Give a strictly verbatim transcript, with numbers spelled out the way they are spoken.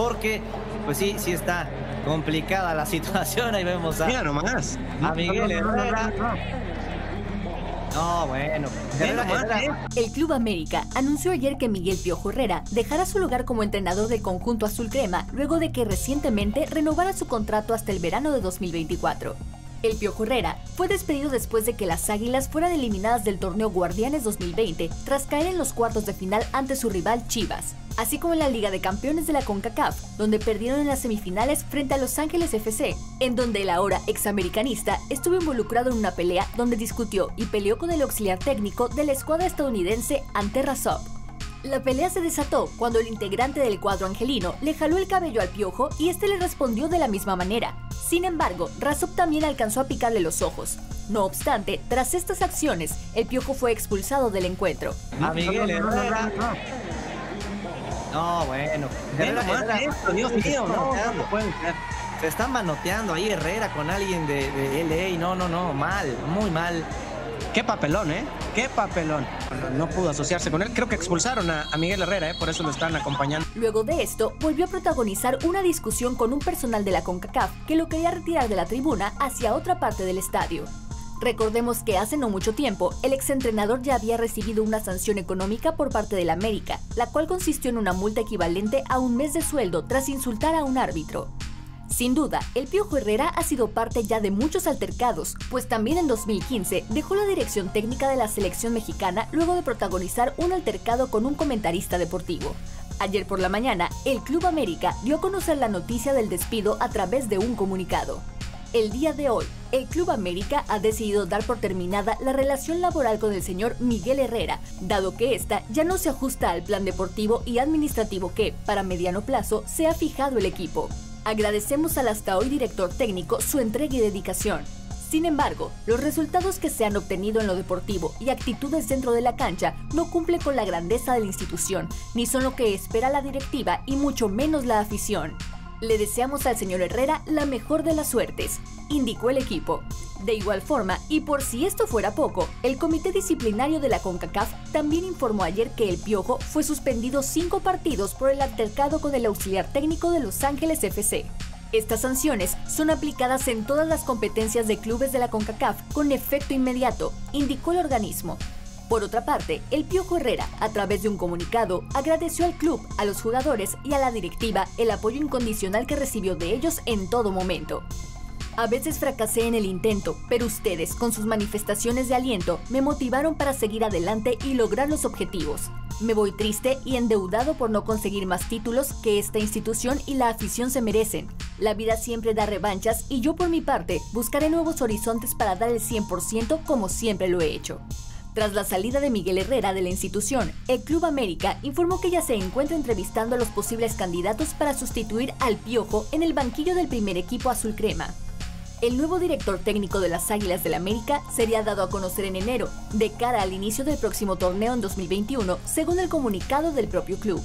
porque pues sí, sí está complicada la situación. Ahí vemos a, mira nomás, a Miguel Herrera. No, bueno. Herrera, Herrera. El Club América anunció ayer que Miguel Piojo Herrera dejará su lugar como entrenador del conjunto azul crema luego de que recientemente renovara su contrato hasta el verano de dos mil veinticuatro. El Piojo Herrera fue despedido después de que las Águilas fueran eliminadas del torneo Guardianes dos mil veinte tras caer en los cuartos de final ante su rival Chivas, así como en la Liga de Campeones de la CONCACAF, donde perdieron en las semifinales frente a Los Ángeles F C, en donde el ahora examericanista estuvo involucrado en una pelea donde discutió y peleó con el auxiliar técnico de la escuadra estadounidense Ante Razov. La pelea se desató cuando el integrante del cuadro angelino le jaló el cabello al Piojo y este le respondió de la misma manera. Sin embargo, Razov también alcanzó a picarle los ojos. No obstante, tras estas acciones, el Piojo fue expulsado del encuentro. A Miguel Herrera. No, bueno. Herrera, Herrera, esto, Dios mío, no, no, no pueden creer. Se están manoteando ahí Herrera con alguien de, de L A. No, no, no, mal, muy mal. Qué papelón, ¿eh? Qué papelón. No pudo asociarse con él. Creo que expulsaron a, a Miguel Herrera, ¿eh? Por eso lo están acompañando. Luego de esto, volvió a protagonizar una discusión con un personal de la CONCACAF que lo quería retirar de la tribuna hacia otra parte del estadio. Recordemos que hace no mucho tiempo, el exentrenador ya había recibido una sanción económica por parte del América, la cual consistió en una multa equivalente a un mes de sueldo tras insultar a un árbitro. Sin duda, el Piojo Herrera ha sido parte ya de muchos altercados, pues también en dos mil quince dejó la dirección técnica de la selección mexicana luego de protagonizar un altercado con un comentarista deportivo. Ayer por la mañana, el Club América dio a conocer la noticia del despido a través de un comunicado. El día de hoy, el Club América ha decidido dar por terminada la relación laboral con el señor Miguel Herrera, dado que ésta ya no se ajusta al plan deportivo y administrativo que, para mediano plazo, se ha fijado el equipo. Agradecemos al hasta hoy director técnico su entrega y dedicación. Sin embargo, los resultados que se han obtenido en lo deportivo y actitudes dentro de la cancha no cumplen con la grandeza de la institución, ni son lo que espera la directiva y mucho menos la afición. Le deseamos al señor Herrera la mejor de las suertes, indicó el equipo. De igual forma, y por si esto fuera poco, el Comité Disciplinario de la CONCACAF también informó ayer que el Piojo fue suspendido cinco partidos por el altercado con el auxiliar técnico de Los Ángeles F C. Estas sanciones son aplicadas en todas las competencias de clubes de la CONCACAF con efecto inmediato, indicó el organismo. Por otra parte, el Piojo Herrera, a través de un comunicado, agradeció al club, a los jugadores y a la directiva el apoyo incondicional que recibió de ellos en todo momento. A veces fracasé en el intento, pero ustedes, con sus manifestaciones de aliento, me motivaron para seguir adelante y lograr los objetivos. Me voy triste y endeudado por no conseguir más títulos que esta institución y la afición se merecen. La vida siempre da revanchas y yo, por mi parte, buscaré nuevos horizontes para dar el cien por ciento como siempre lo he hecho. Tras la salida de Miguel Herrera de la institución, el Club América informó que ya se encuentra entrevistando a los posibles candidatos para sustituir al Piojo en el banquillo del primer equipo azul crema. El nuevo director técnico de las Águilas del América sería dado a conocer en enero, de cara al inicio del próximo torneo en dos mil veintiuno, según el comunicado del propio club.